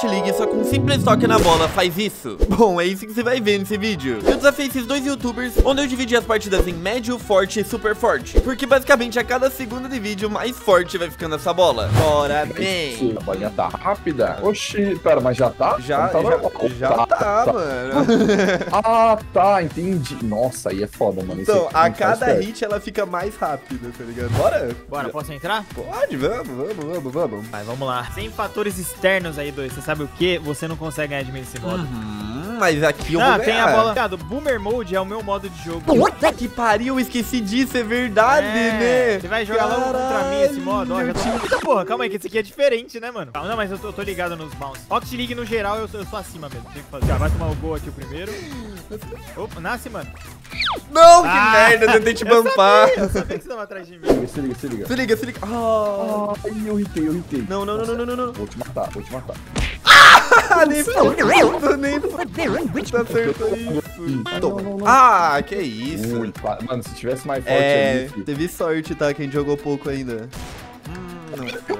Rocket League só com um simples toque na bola faz isso? Bom, é isso que você vai ver nesse vídeo. Eu desafiei esses dois youtubers, onde eu dividi as partidas em médio, forte e super forte, porque basicamente a cada segundo de vídeo mais forte vai ficando essa bola. Bora bem. A bolinha tá rápida. Oxi, pera, mas já tá? Já tá, mano. Ah, tá, entendi. Nossa, aí é foda, mano. Então, a cada hit ela fica mais rápida, tá ligado? Bora, posso entrar? Pode, vamos. Vai, vamos lá. Sem fatores externos aí, dois. Você sabe o que? Você não consegue ganhar de mim nesse modo. Mas aqui eu vou ganhar. Tem a bola. Cara, Boomer Mode é o meu modo de jogo. Puta que pariu, eu esqueci disso, é verdade, né? Você vai jogar logo contra mim esse modo, ó. Já tô... Porra, calma aí, que esse aqui é diferente, né, mano? Não, mas eu tô ligado nos bounce. Rocket League, no geral, eu sou acima mesmo. Tem que fazer. Já vai tomar o gol aqui o primeiro. Opa, nasce, mano. Não, que merda, eu tentei te bampar. Eu sabia que você tava atrás de mim. Se liga. Ai, eu hitei. Não. Vou te matar. Nem acertou isso. Ah, que isso. Mano, se tivesse mais forte ali. Teve sorte, tá? Quem jogou pouco ainda.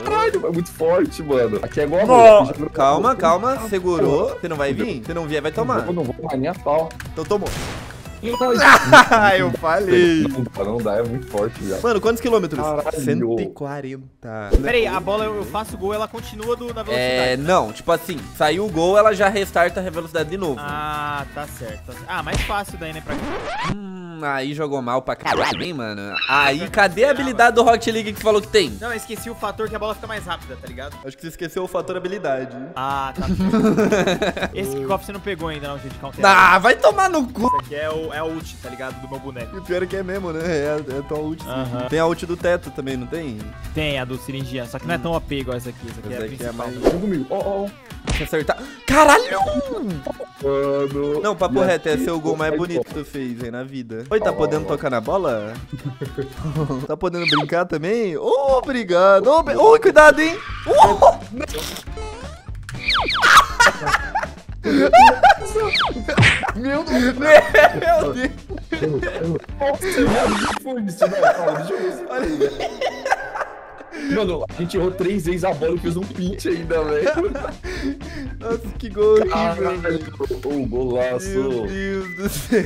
Caralho, é muito forte, mano. Aqui é igual a bola. Calma. Segurou. Você não vai vir? Se não vier, vai tomar. Eu não vou tomar nem a pau. Então tomou. Eu falei. Não dá, é muito forte já. Mano, quantos quilômetros? Caralho. 140. Pera aí, a bola eu faço o gol, ela continua na velocidade. Não, tipo assim, saiu o gol, ela já restarta a velocidade de novo. Ah, tá certo. Ah, mais fácil daí, né, pra cá. Aí jogou mal pra caralho, hein, mano. Aí, cadê a habilidade do Rocket League que você falou que tem? Não, eu esqueci o fator que a bola fica mais rápida, tá ligado? Acho que você esqueceu o fator habilidade. Ah, tá. Esse kickoff você não pegou ainda, não, gente. Ah, vai tomar no cu. Isso aqui é a ult, tá ligado? Do meu boneco. E o pior é que é mesmo, né? É a tua ult. Sim. Tem a ult do teto também, não tem? Tem, a do Siringia. Só que não é tão OP igual essa aqui. Essa aqui é mais... Acertar. Caralho! Mano. Não, papo reto, é seu gol mais bonito que tu fez aí na vida. Oi, tá podendo tocar na bola? Tá podendo brincar também? Oh, obrigado. Oh, cuidado, hein? Meu Deus! Meu Deus! Mano, a gente errou 3 vezes a bola e fez um pinch ainda, velho. Nossa, que gol horrível. Oh, golaço. Meu Deus do céu.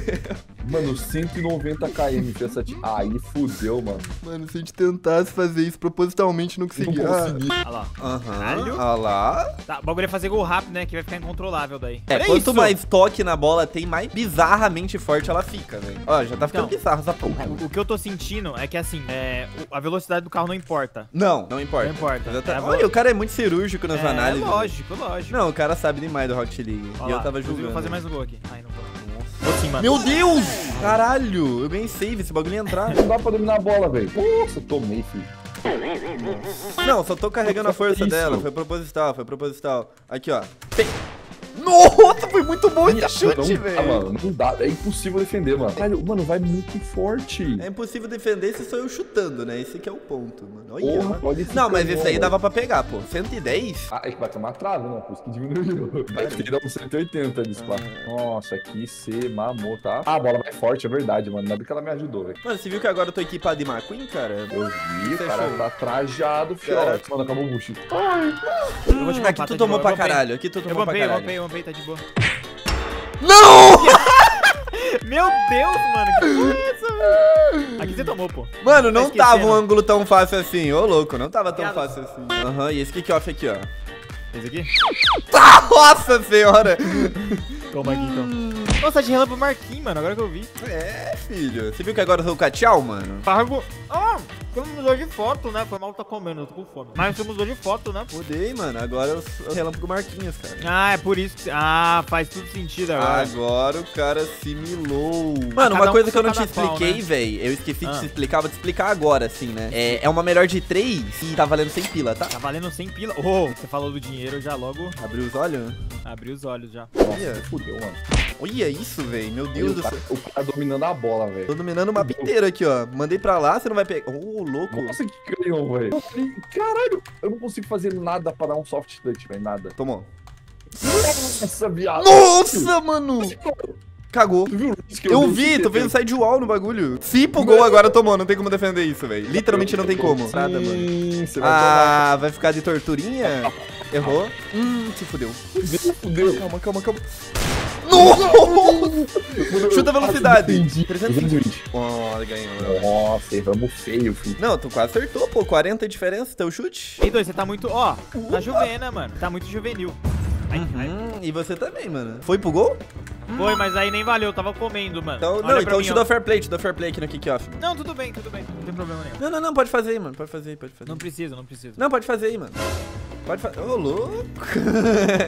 Mano, 190 km essa... Aí fudeu, mano. Mano, se a gente tentasse fazer isso propositalmente, não conseguia. Olha lá. Caralho. Olha lá. Tá, o bagulho é fazer gol rápido, né? Que vai ficar incontrolável daí. Quanto mais toque na bola tem, mais bizarramente forte ela fica, velho. Ó, já tá ficando bizarro essa porra. O que eu tô sentindo é que, assim, a velocidade do carro não importa. Não importa. Olha, o cara é muito cirúrgico nas análises. Lógico. Não, o cara sabe demais do Rocket League. E eu tava julgando. Eu vou fazer mais um gol aqui. Ai, não vou. Assim, mano. Meu Deus! Caralho, eu ganhei save, esse bagulho ia entrar. Não dá pra dominar a bola, velho. Nossa, tomei, filho. Não, só tô carregando a força dela. Foi proposital. Aqui, ó. Nossa, foi muito bom esse chute, velho. Ah, mano, não dá. É impossível defender, mano. Caralho, mano, vai muito forte. É impossível defender se sou eu chutando, né? Esse aqui é o ponto, mano. Olha, não, mas esse aí dava pra pegar, pô. 110? Ah, é que vai tomar trava, não. Por isso que diminuiu. Vai ter que dar um 180 nisso, pá. Nossa, aqui você mamou, tá? Ah, a bola vai forte, é verdade, mano. Nada que ela me ajudou, velho. Mano, você viu que agora eu tô equipado de McQueen, cara? Eu vi, cara. Tá trajado, fiote. Mano, acabou o bucho. Aqui tu tomou pra caralho. Tá de boa. Não! Meu Deus, mano. Que porra é essa, velho? Aqui você tomou, pô. Mano, não tava um ângulo tão fácil assim. Ô, louco, não tava tão fácil assim. E esse kickoff aqui, ó. Esse aqui? Nossa senhora! Toma aqui, então. Nossa, de relâmpago Marquinhos, mano. Agora que eu vi. É, filho. Você viu que agora eu sou o Cachau, mano? Você não mudou de foto, né? Foi mal que tá comendo, eu tô com fome. Mas você mudou de foto, né? Mudei, mano. Agora eu relâmpago Marquinhos, cara. Ah, é por isso que... Ah, faz tudo sentido agora. Agora o cara se milou. Mano, uma coisa que eu não te expliquei, velho. Eu esqueci de te explicar, vou te explicar agora, assim, né? É uma melhor de 3 e tá valendo 100 pila, tá? Tá valendo 100 pila? Oh, você falou do dinheiro, eu já logo... Abriu os olhos? Abri os olhos já. Nossa, fudeu, mano. Olha isso, velho. Meu Deus do céu. O cara dominando a bola, velho. Tô dominando o mapa inteiro aqui, ó. Mandei pra lá, você não vai pegar... Louco. Nossa, que canhão, velho. Caralho, eu não consigo fazer nada pra dar um soft touch, velho. Nada. Tomou. Nossa, viado. Nossa, mano. Cagou. Tu viu que eu vi, tô vendo sidewall no bagulho. Se pro gol agora, tomou. Não tem como defender isso, velho. Literalmente não tem como. Nada, mano. Vai ficar de torturinha? Errou. Se fudeu. Fudeu. Calma, calma, calma. Não! Chuta a velocidade. 320. Olha, ganhou. Nossa, vamos feio, filho. Não, tu quase acertou, pô. 40 de diferença, teu chute. E dois, você tá muito, ó, tá juvena, mano. Tá muito juvenil. E você também, mano. Foi pro gol? Foi, mas aí nem valeu, eu tava comendo, mano. Então, não, então te dou fair play aqui no kickoff. Não, tudo bem, tudo bem. Não tem problema nenhum. Não, não, não, pode fazer aí, mano. Pode fazer aí, pode fazer. Não precisa, não precisa. Não, pode fazer aí, mano. Pode fazer. Ô, louco.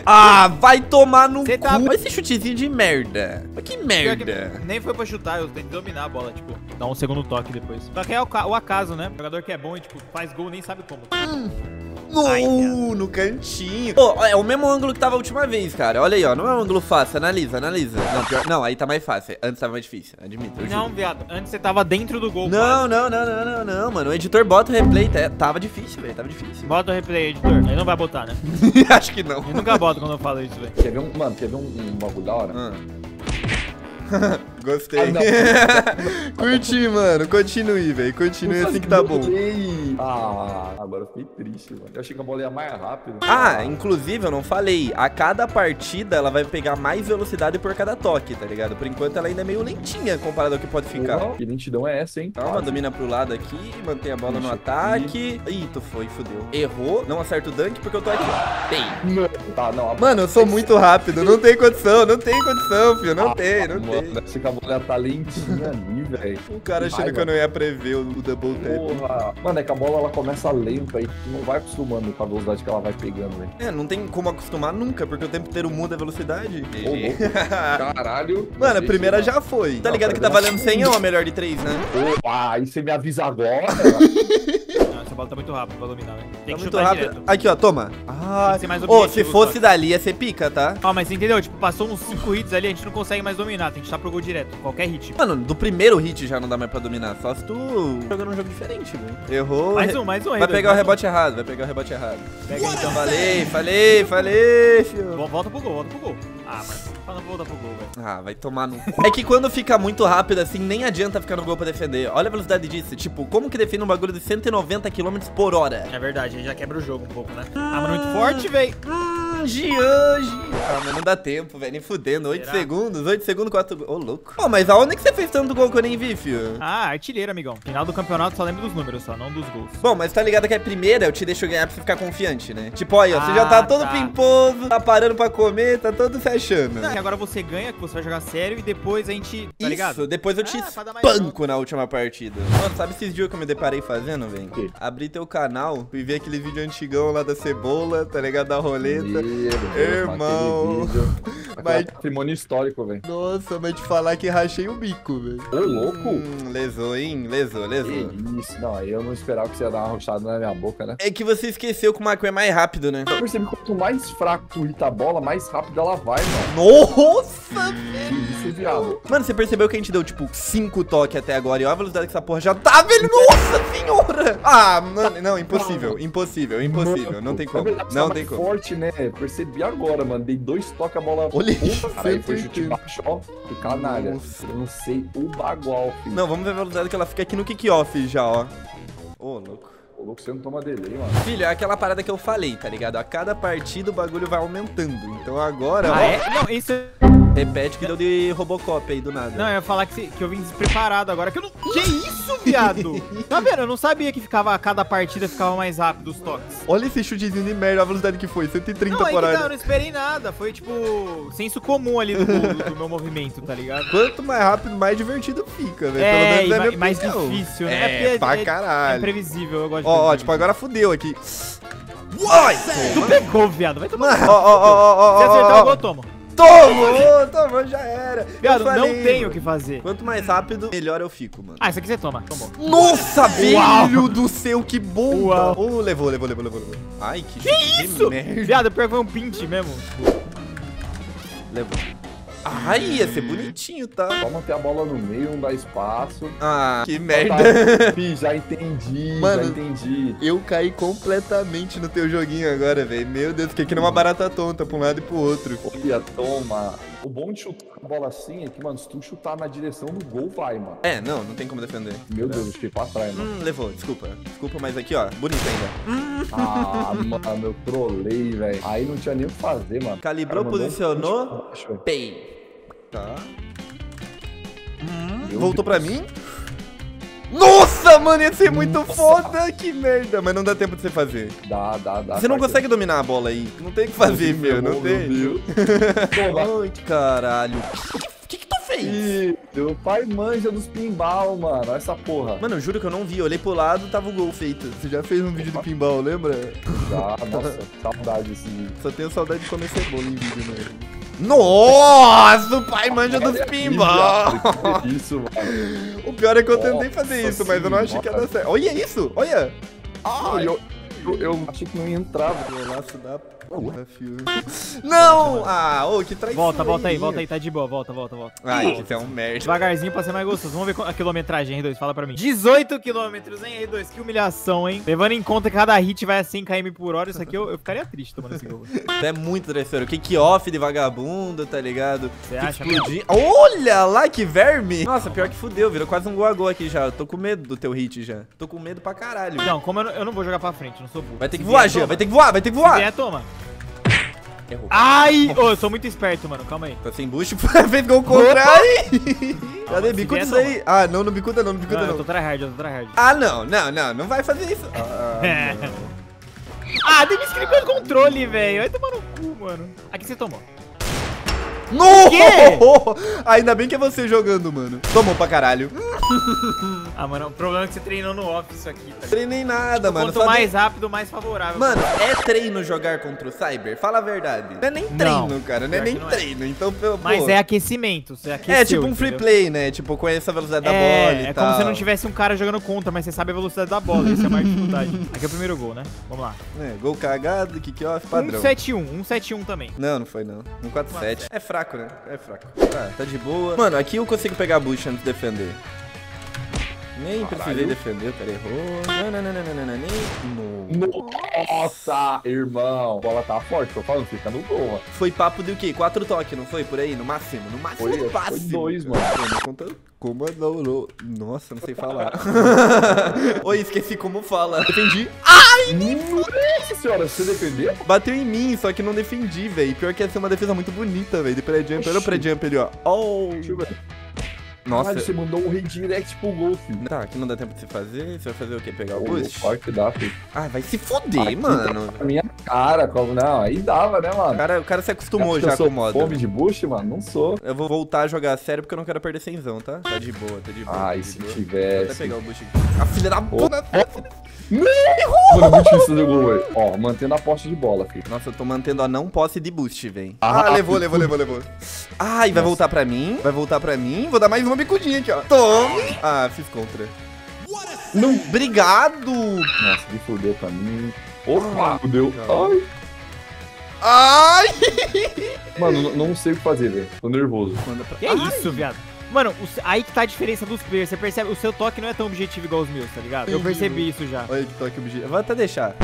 Ah, vai tomar no cu. Olha esse chutezinho de merda. Mas que merda. Nem foi pra chutar, eu tenho que dominar a bola, tipo, dar um segundo toque depois. Só que é o acaso, né? O jogador que é bom e, tipo, faz gol nem sabe como. No cantinho. Pô, oh, é o mesmo ângulo que tava a última vez, cara. Olha aí, ó. Não é um ângulo fácil. Analisa, analisa. Não, pior, não, aí tá mais fácil. Antes tava mais difícil. Admito. Não, viado. Antes você tava dentro do gol. Não, não, não, não, não, não, mano. O editor bota o replay. Tava difícil, velho. Tava difícil. Bota o replay, editor. Ele não vai botar, né? Acho que não. Ele nunca bota quando eu falo isso, velho. Quer ver um. Mano, quer ver um bagulho da hora? Gostei. Curti, mano. Continue, velho. Continue assim que tá bom. Ah, agora eu fiquei triste, mano. Eu achei que a bola ia mais rápido. Ah, inclusive, eu não falei. A cada partida, ela vai pegar mais velocidade por cada toque, tá ligado? Por enquanto, ela ainda é meio lentinha comparado ao que pode ficar. Que lentidão é essa, hein? Calma, domina pro lado aqui. Mantém a bola no ataque. Ih, tu foi, fodeu. Errou. Não acerta o dunk porque eu tô aqui. Mano, eu sou muito rápido. Não tem condição, não tem condição, filho. Não tem. Não tem. Essa bola tá lentinha ali, velho. O cara achando que eu não ia prever o double tap. Mano, é que a bola ela começa lenta e tu não vai acostumando com a velocidade que ela vai pegando, velho. É, não tem como acostumar nunca, porque o tempo inteiro muda a velocidade. Caralho. Mano, a primeira já foi. Tá ligado que tá valendo 100 ou a melhor de 3, né? Aí você me avisa agora. A bola tá muito rápido pra dominar, velho. Tem que chutar direto. Aqui, ó, toma. Ah, ô, se fosse dali ia ser pica, tá? Ó, mas entendeu? Tipo, passou uns 5 hits ali, a gente não consegue mais dominar. Tem que chutar pro gol direto, qualquer hit. Mano, do primeiro hit já não dá mais pra dominar. Só se tu jogando um jogo diferente, velho. Errou. Mais um aí. Vai pegar o rebote errado, vai pegar o rebote errado. Pega então, falei, filho. Volta pro gol, volta pro gol. Ah, mas fala pra voltar pro gol, velho. Ah, vai tomar no... É que quando fica muito rápido, assim, nem adianta ficar no gol pra defender. Olha a velocidade disso. Tipo, como que defende um bagulho de 190 km/h? É verdade, já quebra o jogo um pouco, né? Ah, mas muito forte, velho. Ah, mas não dá tempo, velho. Nem fudendo. 8 segundos, 4 gols. Ô, louco. Pô, mas aonde que você fez tanto gol que eu nem vi, filho? Ah, artilheiro, amigão. Final do campeonato só lembro dos números, só, não dos gols. Bom, mas tá ligado que é a primeira, eu te deixo ganhar pra você ficar confiante, né? Tipo, aí, ó, você já tá todo pimposo, tá parando pra comer, tá todo se achando. Não, agora você ganha, que você vai jogar sério e depois a gente, tá ligado? Isso, depois eu te espanco na última partida. Mano, sabe esses dias que eu me deparei fazendo, velho? Abri teu canal e vi aquele vídeo antigão lá da cebola, tá ligado? Da roleta. Irmão, mas... patrimônio histórico, velho. Nossa, mas te falar que rachei o bico, velho. Ô, louco. Lesou, hein? Lesou. Que isso, não, eu não esperava que você ia dar uma rochada na minha boca, né? É que você esqueceu que o Marco é mais rápido, né? Eu percebi que quanto mais fraco tu hita a bola, mais rápido ela vai, mano. Nossa, velho. Isso é viado. Mano, você percebeu que a gente deu, tipo, 5 toques até agora. E olha a velocidade que essa porra já tá, velho. Nossa senhora. Ah, mano, não, impossível. Não tem como, não tem como. Forte, né? Percebi agora, mano. Dei 2 toques, a bola... Olha isso. Caralho, foi chute baixo, ó. Que canalha. Nossa. Eu não sei o bagual, filho. Não, vamos ver a velocidade que ela fica aqui no kick-off já, ó. Ô, louco. Ô, louco, você não toma delay, mano. Filho, é aquela parada que eu falei, tá ligado? A cada partida o bagulho vai aumentando. Então agora... Ah, ó... é? Não, isso... Repete que deu de Robocop aí, do nada. Não, eu ia falar que eu vim despreparado agora, que eu não... Que isso, viado? Tá vendo? Eu não sabia que ficava a cada partida ficava mais rápido os toques. Olha esse chutezinho de merda, a velocidade que foi, 130 por hora. Não, eu não esperei nada, foi tipo senso comum ali do meu movimento, tá ligado? Quanto mais rápido, mais divertido fica, velho. É, pelo menos é mais difícil, né? É, pra caralho. É imprevisível, eu gosto de... Ó, tipo, agora fudeu aqui. Uai! Tu pegou, viado, vai tomar. Ó. Se acertar o gol, toma. Tomou, já era. Viado, não tenho o que fazer. Quanto mais rápido, melhor eu fico, mano. Ah, isso aqui você toma. Tomou. Nossa, filho do céu, que bomba. Oh, levou. Ai, que isso? Merda. Viado, eu peguei um pint mesmo. Levou. Ai, ia ser bonitinho, tá? Só manter a bola no meio, não dá espaço. Ah, que merda. Tá, já entendi, mano, já entendi. Eu caí completamente no teu joguinho agora, velho. Meu Deus, fiquei que nem uma barata tonta pra um lado e pro outro. Olha, toma. O bom de chutar a bola assim é que, mano, se tu chutar na direção do gol, vai, mano. É, não, não tem como defender. Meu Deus, eu fiquei pra trás, mano. Levou, desculpa. Desculpa, mas aqui, ó, bonito ainda. Ah, mano, eu trolei, velho. Aí não tinha nem o que fazer, mano. Calibrou, cara, posicionou, pei. Tá. Voltou pra mim. Nossa, mano, ia ser muito foda, que merda. Mas não dá tempo de você fazer. Dá. Você não consegue dominar a bola aí. Não tem o que fazer, meu, não tem. Ai, caralho. Que tu fez? Ih, teu pai manja dos pinball, mano. Essa porra. Mano, eu juro que eu não vi. Eu olhei pro lado, tava o gol feito. Você já fez um vídeo do pinball, lembra? Já, nossa, saudade desse vídeo. Só tenho saudade de comer cebola em vídeo, mano. Nossa, o pai manja dos pinball. Isso, mano. O pior é que eu tentei fazer isso, mas eu não achei que ia dar certo. Olha isso, olha. Eu achei que não ia entrar, velho. Laço da porra, filho. Não! Ah, ô, que traição. Volta aí, tá de boa, volta. Ai, que é um merda. Devagarzinho pra ser mais gostoso. Vamos ver a quilometragem, R2, fala pra mim. 18 quilômetros, hein, R2? Que humilhação, hein? Levando em conta que cada hit vai a 100 km por hora, isso aqui eu ficaria triste tomando esse gol. É muito traiçoeiro. Kick-off de vagabundo, tá ligado? Você acha? Explodir. Olha lá, que verme! Nossa, pior que fudeu, virou quase um gol a gol aqui já. Eu tô com medo do teu hit já. Tô com medo pra caralho. Não, como eu não vou jogar pra frente, não sou burro. Vai ter que voar, Jean, vai ter que voar. É, toma. Errou. Ai! Ô, eu sou muito esperto, mano. Calma aí. Tá sem boost, fez gol contra. Cadê? Bicuda isso aí. Ah, não bicuda não, não bicuda não. Eu tô tryhard, Ah, não vai fazer isso. Ah, tem que clicar no controle, velho. Vai tomar no cu, mano. Aqui você tomou. No! Ainda bem que é você jogando, mano. Tomou pra caralho. Ah, mano, o problema é que você treinou no off isso aqui. Tá? Treinei nada, mano. Quanto mais rápido, mais favorável. Mano, é treino jogar contra o Cyber? Fala a verdade. Não é nem treino, cara. Não é nem treino. Então, pô. Mas é aquecimento. Você aqueceu, é tipo um free play, né? Tipo, conhece a velocidade da bola e tal. É como se não tivesse um cara jogando contra, mas você sabe a velocidade da bola. Isso é a maior dificuldade. Aqui é o primeiro gol, né? Vamos lá. É, gol cagado, kick-off, padrão. 1-7-1. 1-7-1 também. Não, não foi, não. 1-4-7. É fraco, né? É fraco. Ah, tá de boa. Mano, aqui eu consigo pegar a bucha antes de defender. Nem precisei defender, o cara errou. Nossa, irmão. A bola tá forte, tô falando, fica no gol, mano. Foi papo de o quê? 4 toques, não foi? Por aí? No máximo? No máximo do passe. Foi 2, mano. Não conta como adorou. Nossa, não sei falar. Oi, esqueci como fala. Defendi. Ai, nem senhora, você defendeu? Bateu em mim, só que não defendi, velho. Pior que ia ser uma defesa muito bonita, velho. De pré-jump, olha o pré-jump ali, ó. Oh. Deixa eu ver. Nossa, você mandou um redirect pro gol, filho. Tá, aqui não dá tempo de se fazer. Você vai fazer o quê? Pegar o boost? Forte dá, filho. Ah, vai se foder, aqui, mano. Tá minha cara, como não? Aí dava, né, mano? O cara se acostumou já com o modo. Fome de boost, mano? Não sou. Eu vou voltar a jogar sério porque eu não quero perder 100zão, tá? Tá de boa, tá de boa. Ai, se tivesse. Vou até pegar o boost aqui. A filha da puta. Mano, é muito difícil do gol, velho. Ó, mantendo a posse de bola, filho. Nossa, eu tô mantendo a não posse de boost, velho. Ah, levou. Ai, vai voltar pra mim. Vou dar mais uma bicudinha aqui, ó. Tome. Ah, fiz contra. Não, obrigado. Nossa, me fudeu pra mim. Opa, fudeu. Ai. Mano, não sei o que fazer, velho. Tô nervoso. Que isso, viado? Mano, aí que tá a diferença dos players. Você percebe, o seu toque não é tão objetivo igual os meus, tá ligado? Eu percebi isso já. Olha que toque objetivo. Vou até deixar.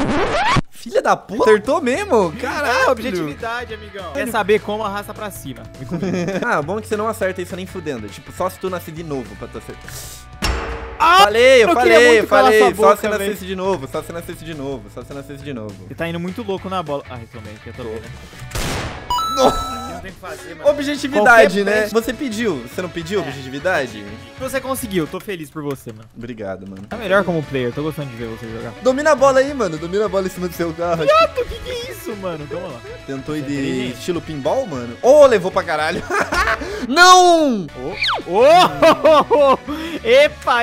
Filha da puta. Acertou mesmo? Caralho. É objetividade, amigão. Quer saber como arrasta pra cima. Me comigo. Ah, bom que você não acerta isso nem fudendo. Tipo, só se tu nascer de novo pra tu acertar. Ah, falei. Só se nascesse de novo, Você tá indo muito louco na bola. Ah, retomei, né? Nossa. Tem que fazer, mano. Objetividade, né? Você pediu. Você não pediu objetividade? Você conseguiu. Tô feliz por você, mano. Obrigado, mano. Tá melhor como player. Tô gostando de ver você jogar. Domina a bola aí, mano. Domina a bola em cima do seu carro. Viado, que é isso, mano? Calma lá. Tentou ir de estilo pinball, mano? Oh, levou pra caralho. Não! Epa.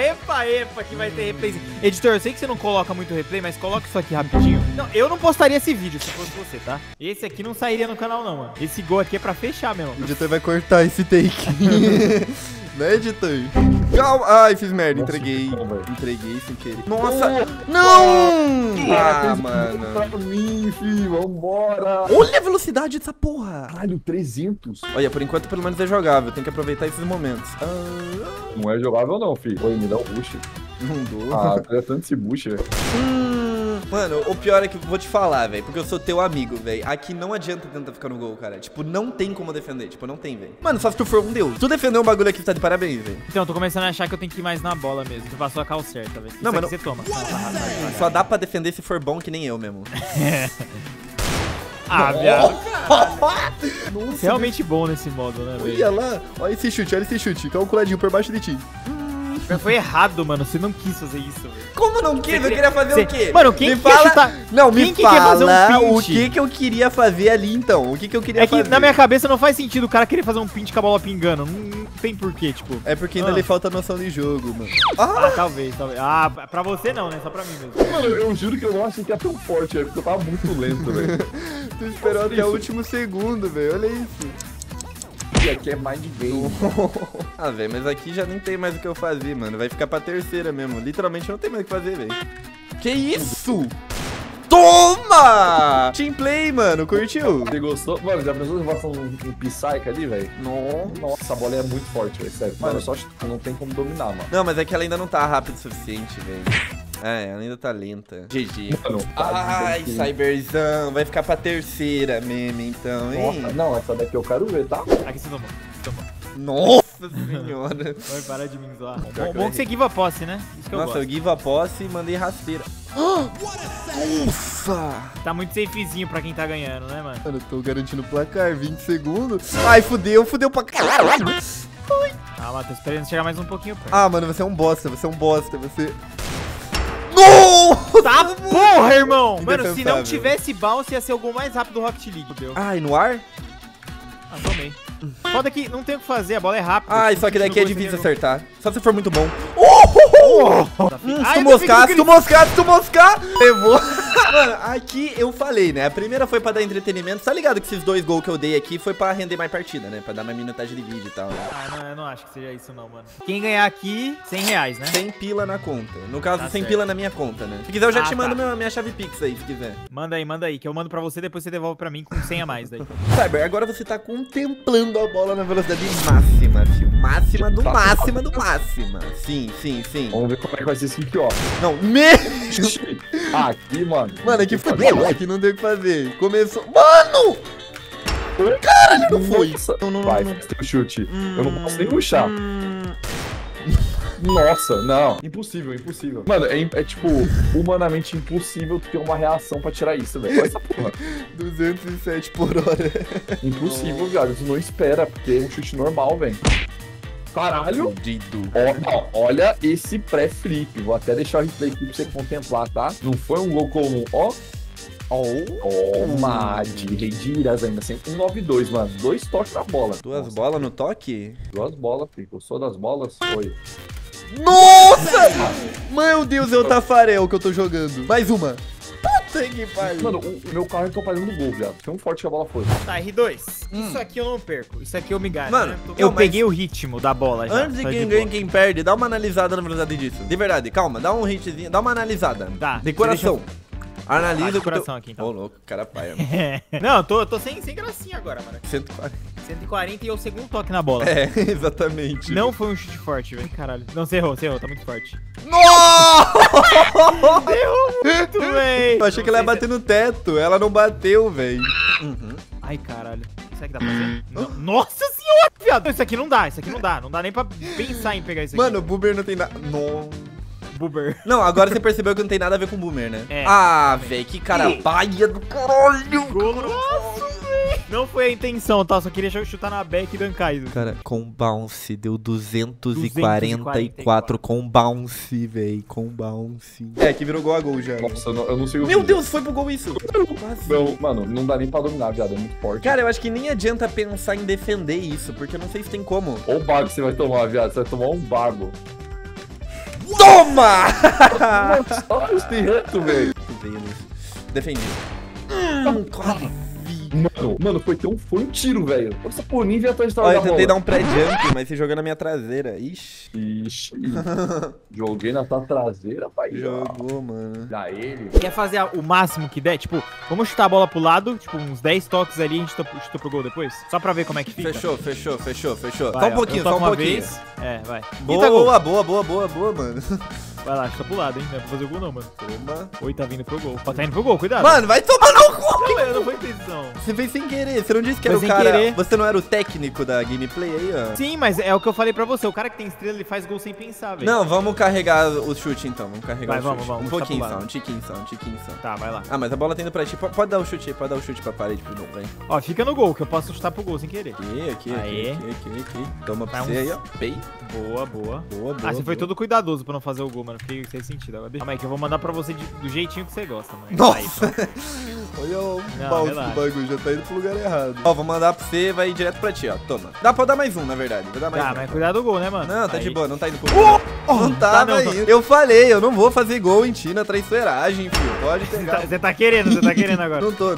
Que vai ter replay. Editor, eu sei que você não coloca muito replay, mas coloca isso aqui rapidinho. Não, eu não postaria esse vídeo se fosse você, tá? Esse aqui não sairia no canal, não, mano. Esse gol aqui é pra fechar mesmo. O editor vai cortar esse take. Né, editor? Calma. Ai, fiz merda. Entreguei. Entreguei sem querer. Nossa. Não! Ah, mano. Vambora. Olha a velocidade dessa porra. Caralho, 300. Olha, por enquanto pelo menos é jogável. Tem que aproveitar esses momentos. Não é jogável não, filho. Oi, me dá um boost. Não dou. Ah, queria tanto esse boost, velho. Mano, o pior é que eu vou te falar, velho, porque eu sou teu amigo, velho. Aqui não adianta tentar ficar no gol, cara. Tipo, não tem como defender, tipo, não tem, velho. Mano, só se tu for um deus. Tu defendeu um bagulho aqui, tu tá de parabéns, velho. Então, eu tô começando a achar que eu tenho que ir mais na bola mesmo. Tu passou a cal certa, velho. Não, mano, você toma. Só dá pra defender se for bom que nem eu mesmo. Ah, viado. Nossa, realmente bom nesse modo, né, velho? Olha lá, olha esse chute, calculadinho por baixo de ti. Foi errado, mano. Você não quis fazer isso, velho. Como não quis? Eu queria fazer o quê? Mano, quem que quer chutar? Não, me fala o que que eu queria fazer ali, então. O que que eu queria fazer? É que na minha cabeça não faz sentido o cara querer fazer um pint com a bola pingando. Não tem porquê, tipo. É porque ainda lhe falta noção de jogo, mano. Ah, talvez, talvez. Ah, pra você não, né? Só pra mim mesmo. Mano, eu juro que eu não achei que era tão forte, velho. Porque eu tava muito lento, velho. Tu esperou até o último segundo, velho. Olha isso. Aqui é mind game. Ah, velho, mas aqui já nem tem mais o que eu fazer, mano. Vai ficar pra terceira mesmo. Literalmente não tem mais o que fazer, velho. Que isso? Toma! Team play, mano. Curtiu? Você gostou? Mano, já pensou que você passou um Psyche ali, velho? Nossa, essa bola é muito forte, velho. Sério. Mano, só não tem como dominar, mano. Não, mas é que ela ainda não tá rápida o suficiente, velho. É, ela ainda tá lenta. GG. Mano, ai, Cyberzão. Vai ficar pra terceira mesmo, então, hein? Nossa, não, essa daqui eu quero ver, tá? Aqui você toma. Toma. Nossa senhora. Vai parar de me zoar. Bom que você give a posse, né? Isso que eu gosto. Nossa, eu give a posse e mandei rasteira. Ufa! Tá muito safezinho pra quem tá ganhando, né, mano? Mano, eu tô garantindo o placar. 20 segundos. Ai, fudeu, fudeu pra caralho. Ah, lá, tô esperando chegar mais um pouquinho perto. Ah, mano, você é um bosta, você é um bosta, você... Nossa, tá porra, irmão! Mano, se não tivesse bounce, ia ser o gol mais rápido do Rocket League, deu. Ai, no ar? Ah, tomei. Foda que não tem o que fazer, a bola é rápida. Ai, só que daqui é difícil acertar. Só se for muito bom. Se tu moscar. Levou. Mano, aqui eu falei, né? A primeira foi pra dar entretenimento. Tá ligado que esses dois gols que eu dei aqui foi pra render mais partida, né? Pra dar mais minutagem de vídeo e tal, né? Ah, não, eu não acho que seja isso não, mano. Quem ganhar aqui, 100 reais, né? 100 pila na conta. No caso, tá 100 certo. Pila na minha conta, né? Se quiser, eu já te mando minha chave Pix aí, se quiser. Manda aí, que eu mando pra você, depois você devolve pra mim com 100 a mais daí. Cyber, agora você tá contemplando a bola na velocidade máxima, tio. Máxima do máxima do máxima. Sim, sim, sim. Vamos ver como é que vai ser esse pior. Não, aqui, mano. Mano, aqui fodeu. Aqui não tem o que fazer. Começou. Mano! Caralho, não foi. Não. Vai, tem chute. Eu não posso nem puxar. Nossa, não. Impossível, impossível. Mano, é tipo, humanamente impossível ter uma reação pra tirar isso, velho. Olha essa porra. 207 por hora. Impossível, viado. Tu não espera, porque é um chute normal, velho. Caralho. Olha esse pré-flip. Vou até deixar o replay aqui pra você contemplar, tá? Não foi um gol comum, ó. Rediras ainda, sempre 192, mano. 2 toques na bola. Duas bolas no toque? 2 bolas, filho. Gostou das bolas? Foi. Nossa! Meu Deus, é o Tafarel que eu tô jogando. Mais uma. Puta que pariu. Mano, o meu carro é que eu parei no gol, viado. Foi um forte que a bola foi. Tá, R2. Isso aqui eu não perco. Isso aqui eu me ganho. Mano, né? Eu peguei o ritmo da bola já. Antes de quem ganha e quem perde, dá uma analisada na velocidade disso. De verdade, calma. Dá um hitzinho. Dá uma analisada. Tá. Decoração. Analisa o coração aqui, então. Ô, louco, cara paia. Não, eu tô sem gracinha agora, mano. 140. 140 e é o segundo toque na bola. É, exatamente. Não foi um chute forte, velho. Caralho. Não, você errou, tá muito forte. Nossa! Você errou muito, velho. Eu achei que ela ia bater no teto. Ela não bateu, velho. Ai, caralho. Será que dá pra fazer? Nossa senhora, viado. Isso aqui não dá. Não dá nem pra pensar em pegar isso aqui. Mano, o Buber não tem nada. Nossa. Boomer. Não, agora você percebeu que não tem nada a ver com boomer, né? É, ah, velho, que cara baia do caralho. Nossa, velho. Não foi a intenção, tá? Só queria chutar na back e dankar isso. Cara, com bounce, deu 244 com bounce, velho. Com bounce. É, que virou gol a gol já. Nossa, eu não sei o Meu Deus, foi pro gol isso. Não, mano, não dá nem pra dominar, viado. É muito forte. Cara, eu acho que nem adianta pensar em defender isso, porque eu não sei se tem como. Olha o barbo que você vai tomar, viado. Você vai tomar um barbo. Toma! Olha os terretos, velho. Defendi. Quase. Mano, foi um tiro, velho. Essa porra nem veio atrás da bola. Ó, eu tentei dar um pré-jump, mas você jogou na minha traseira. Ixi. Joguei na tua traseira, pai. Jogou, mano. Dá ele. Quer fazer o máximo que der? Tipo, vamos chutar a bola pro lado, tipo, uns 10 toques ali e a gente chuta pro gol depois? Só pra ver como é que fica. Fechou. Vai, só um pouquinho, só um pouquinho. É, vai. Boa, mano. Vai lá, chuta pro lado, hein? Não é pra fazer o gol não, mano. Toma. Oi, tá vindo pro gol. Ó, tá indo pro gol, cuidado. Mano, vai tomar no cu! Não, eu não foi intenção. Você fez sem querer, você não disse que era o cara... Querer. Você não era o técnico da gameplay aí, ó? Sim, mas é o que eu falei pra você. O cara que tem estrela, ele faz gol sem pensar, velho. Não, vamos carregar o chute, então. Vamos carregar o chute. Vamos. Um pouquinho só, um tiquinho só, um tiquinho só. Tá, vai lá. Ah, mas a bola tá indo pra ti. Pode dar um chute aí, pode dar um chute pra parede pro gol, vai. Ó, fica no gol, que eu posso chutar pro gol sem querer. Aqui. Toma pra você aí, ó. Boa. Ah, você foi todo cuidadoso pra não fazer o gol, mano. Fiquei sem sentido. Agora deixa. Calma aí, que eu vou mandar pra você do jeitinho que você gosta, mano. Nossa! Olha o balde do bagulho, já tá indo pro lugar errado. Ó, vou mandar pra você, vai direto pra ti, ó. Toma. Dá pra dar mais um, na verdade. Vou dar mais um. Ah, mas cuidado do gol, né, mano? Não, tá aí. De boa, não tá indo pro gol. Não tá, velho. Eu falei, eu não vou fazer gol em ti na traiçoeiragem, filho. Pode pegar. Você tá querendo, agora. Não tô.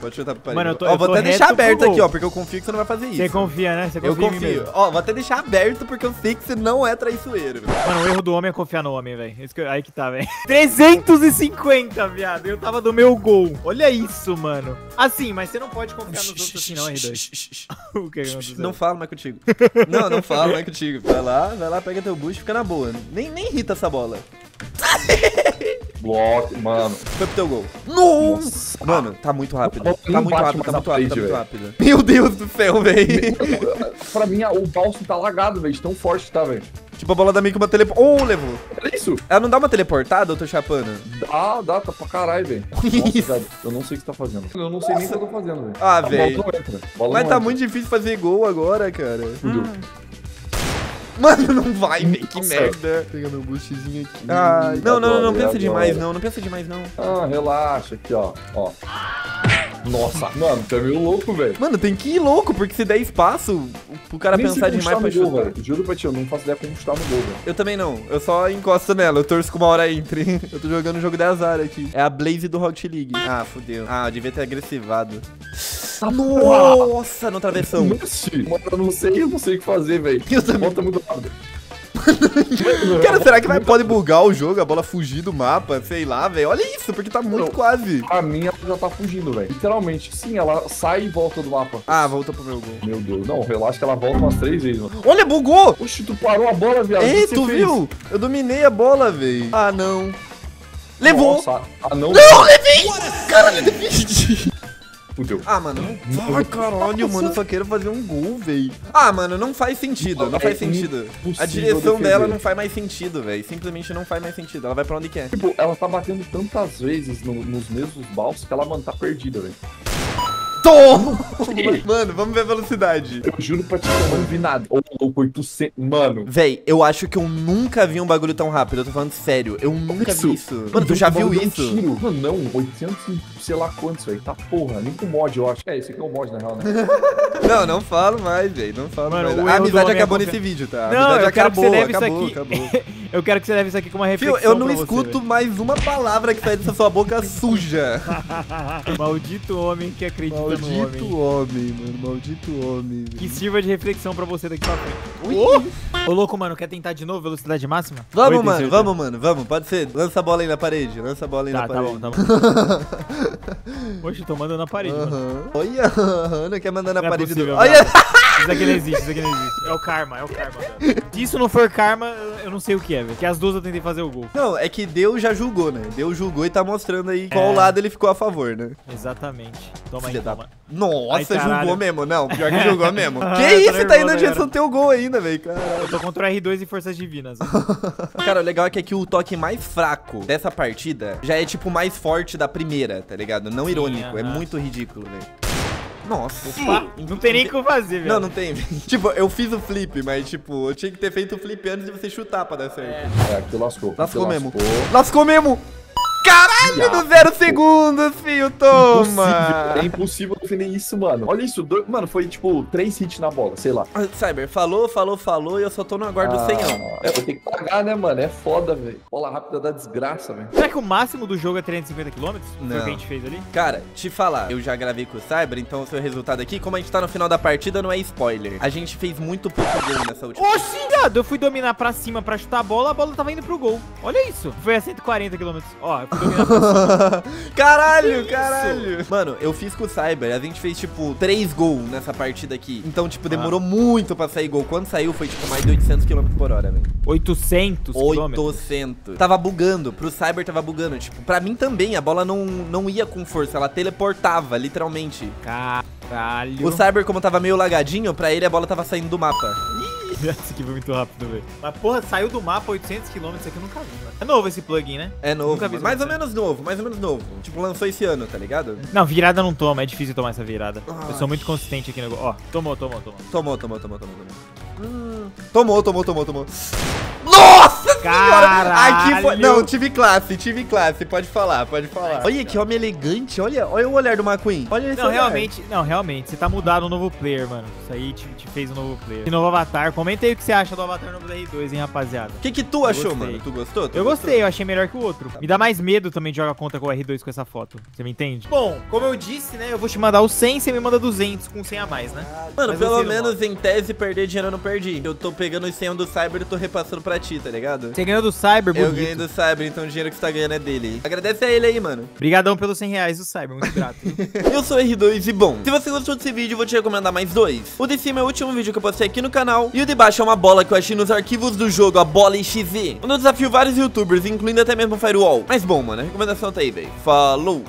Pode chutar pra parede. Mano, ó, vou até deixar aberto aqui, ó, porque eu confio que você não vai fazer isso. Você confia, né? Você confia. Eu confio. Ó, vou até deixar aberto porque eu sei que você não é traiçoeiro. Mano, o erro do homem é confiar no homem, velho. Aí que tá, velho. 350, viado. Eu tava do meu gol. Olha isso, mano. Assim, mas você não pode confiar nos outros assim, não, R2. O que aconteceu? Não falo mais contigo. Não falo mais contigo. Vai lá, pega teu bucho e fica na boa. Nem irrita essa bola. Bloco, mano. Foi pro teu gol. Nossa. Mano, tá muito rápido. Tá muito rápido. Meu Deus do céu, velho. Pra mim, o balso tá lagado, velho. Tão forte que tá, velho. Tipo, a bola dá meio que uma teleportada. Levou. Olha isso. Ela não dá uma teleportada, eu tô chapando? Dá, tá pra caralho, velho. Eu não sei o que você tá fazendo. Eu não sei nem o que eu tô fazendo, velho. Ah, velho. Mas tá muito difícil fazer gol agora, cara. Fudeu. Mano, não vai, velho, que merda. Pega meu boostzinho aqui. Ah, não pensa demais, não. Ah, relaxa aqui, ó. Nossa, mano, tá meio louco, velho. Mano, tem que ir louco, porque se der espaço, o cara pensar demais pra chutar. Velho. Juro pra ti, eu não faço ideia como chutar no gol, velho. Eu também não. Eu só encosto nela, eu torço com uma hora entre. Eu tô jogando um jogo de azar aqui. É a Blaze do Rocket League. Ah, fodeu. Ah, eu devia ter agressivado. Nossa, no travessão. Mano, eu não sei o que fazer, velho. Volta muito rápido. Cara, será que pode bugar o jogo? A bola fugir do mapa? Sei lá, velho. Olha isso, porque tá muito quase. A minha já tá fugindo, velho. Literalmente. Sim, ela sai e volta do mapa. Ah, volta pro meu gol. Meu Deus. Não, relaxa que ela volta umas 3 vezes, mano. Olha, bugou! Oxi, tu parou a bola, viado. Ei, tu viu? Eu dominei a bola, velho. Ah, não. Levou. Nossa, não, levei! Caralho, levei. Fudeu. Ah, mano. Ai, caralho, mano. Eu só quero fazer um gol, velho. Ah, mano, não faz sentido. A direção dela não faz mais sentido, velho. Simplesmente não faz mais sentido. Ela vai pra onde quer. Tipo, ela tá batendo tantas vezes nos mesmos balsos que ela, mano, tá perdida, velho. Toma! Mano, vamos ver a velocidade. Eu juro pra ti que eu não vi nada. Ou 800. Mano. Véi, eu acho que eu nunca vi um bagulho tão rápido. Eu tô falando sério. Eu nunca vi isso. Mano, tu já viu isso? Mano, não. 800, sei lá quantos, velho. Tá porra. Nem com mod, eu acho. É, esse aqui é o mod, na real, né? Não falo mais, velho. Não falo mais. A amizade acabou nesse vídeo, tá? A amizade acabou. Eu quero que você leve isso aqui com uma reflexão. Fio, eu não escuto mais uma palavra que sai dessa sua boca suja. Maldito homem que acredita. Maldito homem, mano. Maldito homem. Que sirva de reflexão pra você daqui pra frente. Ô, louco, mano. Quer tentar de novo? Velocidade máxima? Vamos, mano. Pode ser. Lança a bola aí na parede. Tá bom. Poxa, eu tô mandando na parede, mano. Olha, não quer mandar na parede. Olha. Isso aqui não existe. É o karma, velho. Se isso não for karma, eu não sei o que é, velho. Que as duas eu tentei fazer o gol. Não, é que Deus já julgou, né? Deus julgou e tá mostrando aí qual lado ele ficou a favor, né? Exatamente. Toma aí. Nossa, julgou mesmo. Não, pior que julgou mesmo. Que isso? Tá indo na direção do teu gol ainda, velho. Eu tô contra o R2 e Forças Divinas. Cara, o legal é que aqui o toque mais fraco dessa partida já é tipo o mais forte da primeira, tá ligado? Não irônico. É muito ridículo, velho. Nossa. Opa, não tem nem o que fazer, velho. Não tem. Tipo, eu fiz o flip, mas tipo, eu tinha que ter feito o flip antes de você chutar pra dar certo. Aqui lascou. Lascou mesmo. Caralho, no 0 segundo, filho, toma! É impossível defender isso, mano. Olha isso, mano, foi tipo 3 hits na bola, sei lá. Cyber, falou e eu só tô no aguardo do 100. É, vou ter que pagar, né, mano? É foda, velho. Bola rápida da desgraça, velho. Será que o máximo do jogo é 350 km? Não. Foi o que a gente fez ali? Cara, te falar, eu já gravei com o Cyber, então o seu resultado aqui, como a gente tá no final da partida, não é spoiler. A gente fez muito pouco gol nessa última. Oxi, gado! Eu fui dominar pra cima pra chutar a bola tava indo pro gol. Olha isso. Foi a 140 km. Ó, caralho, caralho. Mano, eu fiz com o Cyber. A gente fez, tipo, 3 gols nessa partida aqui. Então, tipo, demorou muito pra sair gol. Quando saiu, foi, tipo, mais de 800 km/h, velho. 800 km. Tava bugando. Pro Cyber tava bugando. Tipo, pra mim também, a bola não ia com força. Ela teleportava, literalmente. Caralho. O Cyber, como tava meio lagadinho, pra ele a bola tava saindo do mapa. Isso aqui foi muito rápido, velho. Mas, porra, saiu do mapa 800 km, isso aqui eu nunca vi, mano. É novo esse plugin, né? É novo, nunca vi, mais ou menos novo, mais ou menos novo. Tipo, lançou esse ano, tá ligado? Não, virada não toma, é difícil tomar essa virada. Ai. Eu sou muito consistente aqui no... Ó, tomou. Nossa senhora! Aqui foi... Não, tive classe, pode falar. Olha que homem elegante, olha o olhar do McQueen. Olha esse olhar. Realmente, você tá mudado um novo player, mano. Isso aí te fez um novo player. E novo avatar, comenta aí o que você acha do avatar novo da R2, hein, rapaziada. O que tu achou, mano? Tu gostou? Eu gostei, eu achei melhor que o outro. Me dá mais medo também de jogar contra com o R2 com essa foto, você me entende? Bom, como eu disse, né, eu vou te mandar o 100, você me manda 200 com 100 a mais, né? Mano, pelo menos em tese perder dinheiro eu não perdi. Eu tô pegando os 100 do Cyber e tô repassando pra ti, tá ligado? Você ganhou do Cyber, bonito. Eu ganhei do Cyber, então o dinheiro que você tá ganhando é dele. Agradece a ele aí, mano. Obrigadão pelos 100 reais do Cyber, muito grato. Eu sou R2 e bom, se você gostou desse vídeo, eu vou te recomendar mais 2. O de cima é o último vídeo que eu postei aqui no canal e o de baixo é uma bola que eu achei nos arquivos do jogo, a bola XZ, onde eu desafio vários youtubers, incluindo até mesmo o Firewall. Mas bom, mano, a recomendação tá aí, velho. Falou!